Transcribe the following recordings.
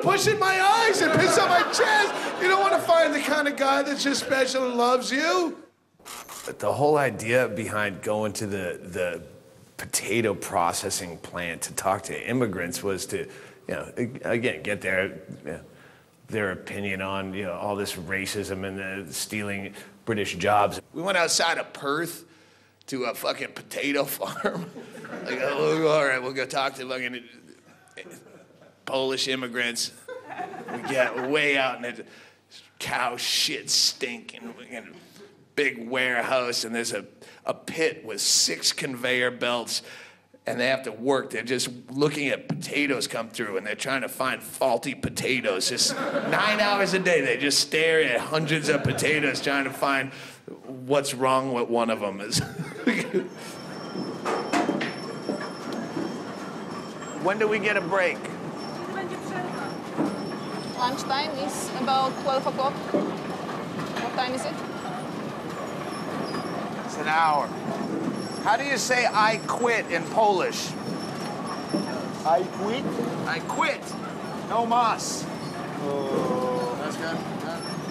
to push in my eyes and piss on my chest. You don't want to find the kind of guy that's just special and loves you. But the whole idea behind going to the potato processing plant to talk to immigrants was to, you know, again, get their, you know, their opinion on, you know, all this racism and the stealing British jobs. We went outside of Perth to a fucking potato farm. Like, oh, all right, we'll go talk to fucking Polish immigrants. We get way out in the cow shit stinking big warehouse, and there's a pit with 6 conveyor belts, and they have to work. They're just looking at potatoes come through, and they're trying to find faulty potatoes. Just 9 hours a day, they just stare at hundreds of potatoes trying to find what's wrong with one of them. When do we get a break? Lunchtime is about 12 o'clock. What time is it? It's an hour. How do you say I quit in Polish? I quit? I quit. No mas. That's good.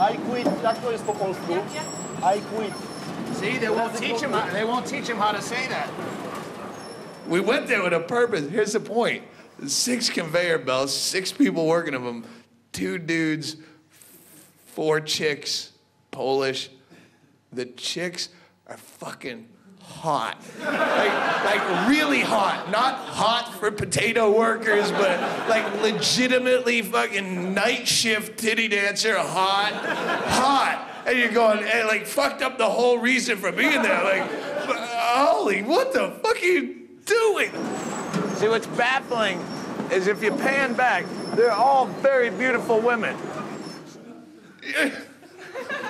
I quit. That's what it's po polsku. I quit. See, they won't teach him how to say that. We went there with a purpose. Here's the point. 6 conveyor belts, 6 people working of them. 2 dudes, 4 chicks, Polish. The chicks are fucking hot. Like really hot. Not hot for potato workers, but like legitimately fucking night shift titty dancer, hot, hot. And you're going, and like fucked up the whole reason for being there. Like, holy, what the fuck are you doing? See, what's baffling is if you pan back, they're all very beautiful women.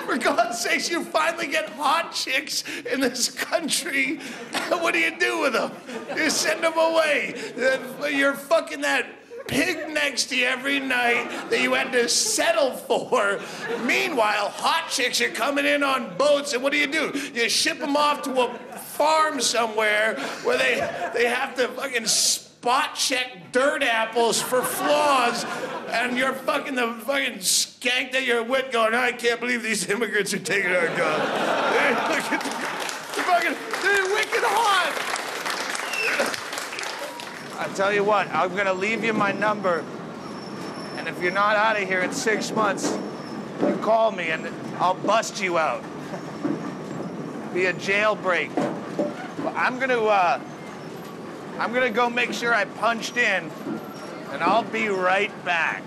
For God's sakes, you finally get hot chicks in this country. What do you do with them? You send them away. You're fucking that pig next to you every night that you had to settle for. Meanwhile, hot chicks are coming in on boats, and what do? You ship them off to a farm somewhere where they have to fucking spot check dirt apples for flaws, and you're fucking the fucking skank that you're with going, I can't believe these immigrants are taking our job. They're wicked hot. I tell you what, I'm gonna leave you my number, and if you're not out of here in 6 months, you call me and I'll bust you out. Be a jailbreak. Well, I'm gonna go make sure I punched in, and I'll be right back.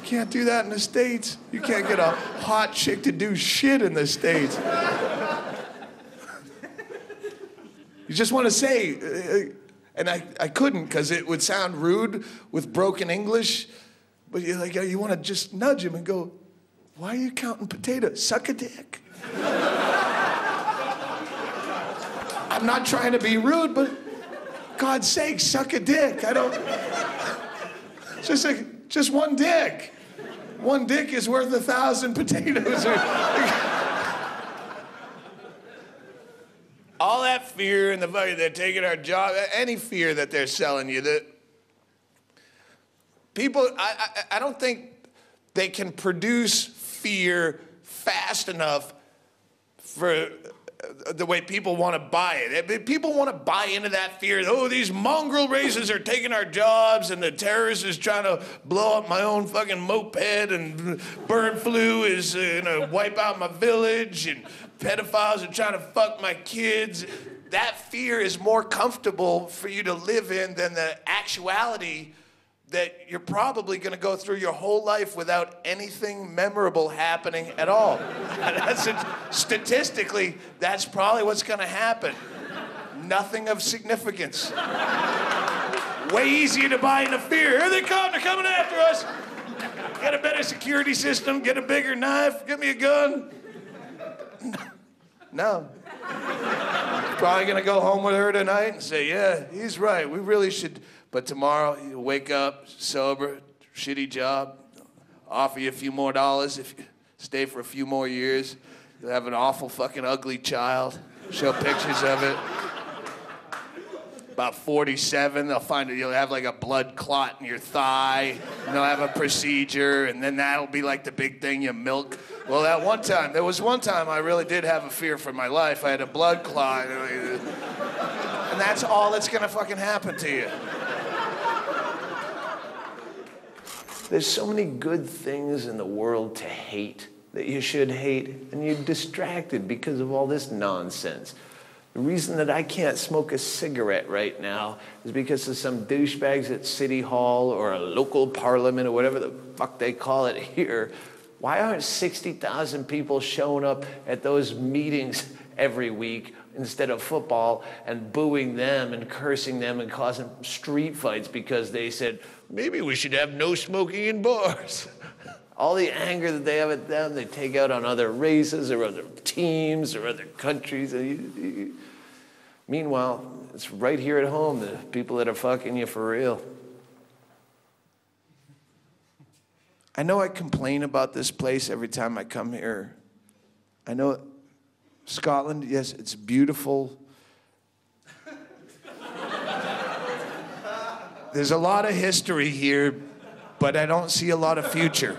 You can't do that in the States. You can't get a hot chick to do shit in the States. You just want to say, and I couldn't because it would sound rude with broken English, but you're like, you want to just nudge him and go, why are you counting potatoes? Suck a dick. I'm not trying to be rude, but God's sake, suck a dick. I don't. Just one dick. One dick is worth 1,000 potatoes. All that fear and the fucking they're taking our job. Any fear that they're selling you. That people, I don't think they can produce fear fast enough for the way people want to buy it. People want to buy into that fear. Oh, these mongrel races are taking our jobs, and the terrorist is trying to blow up my own fucking moped, and bird flu is gonna wipe out my village, and pedophiles are trying to fuck my kids. That fear is more comfortable for you to live in than the actuality that you're probably gonna go through your whole life without anything memorable happening at all. Statistically, that's probably what's gonna happen. Nothing of significance. Way easier to buy into fear. Here they come, they're coming after us. Get a better security system, get a bigger knife, get me a gun. No. Probably gonna go home with her tonight and say, yeah, he's right, we really should. But tomorrow, you wake up, sober, shitty job, offer you a few more dollars if you stay for a few more years. You'll have an awful fucking ugly child, show pictures of it. About 47, they'll find you'll have like a blood clot in your thigh, and they'll have a procedure, and then that'll be like the big thing you milk. Well, that one time, there was one time I really did have a fear for my life. I had a blood clot, and that's all that's gonna fucking happen to you. There's so many good things in the world to hate that you should hate, and you're distracted because of all this nonsense. The reason that I can't smoke a cigarette right now is because of some douchebags at City Hall or a local parliament or whatever the fuck they call it here. Why aren't 60,000 people showing up at those meetings every week instead of football and booing them and cursing them and causing street fights because they said, maybe we should have no smoking in bars? All the anger that they have at them, they take out on other races or other teams or other countries. Meanwhile, it's right here at home, the people that are fucking you for real. I know I complain about this place every time I come here. I know Scotland, yes, it's beautiful. There's a lot of history here, but I don't see a lot of future.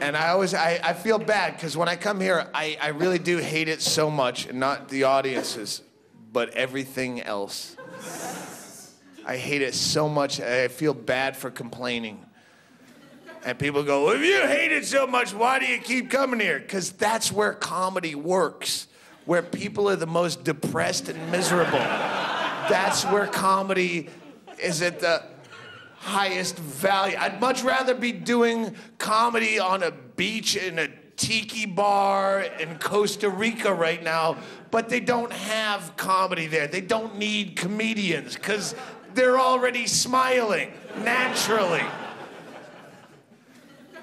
And I feel bad, because when I come here, I really do hate it so much, and not the audiences, but everything else. I hate it so much, I feel bad for complaining. And people go, well, if you hate it so much, why do you keep coming here? Because that's where comedy works, where people are the most depressed and miserable. That's where comedy is at the highest value. I'd much rather be doing comedy on a beach in a tiki bar in Costa Rica right now, but they don't have comedy there. They don't need comedians because they're already smiling naturally.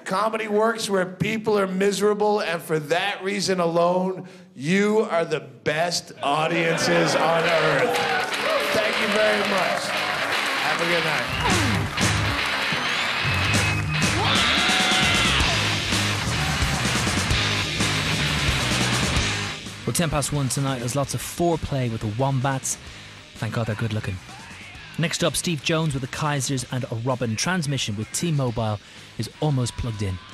Comedy works where people are miserable, and for that reason alone, you are the best audiences on earth. Thank you very much. Have a good night. Well, 1:10 tonight, there's lots of foreplay with the Wombats. Thank God they're good looking. Next up, Steve Jones with the Kaisers and a Robin. Transmission with T-Mobile is almost plugged in.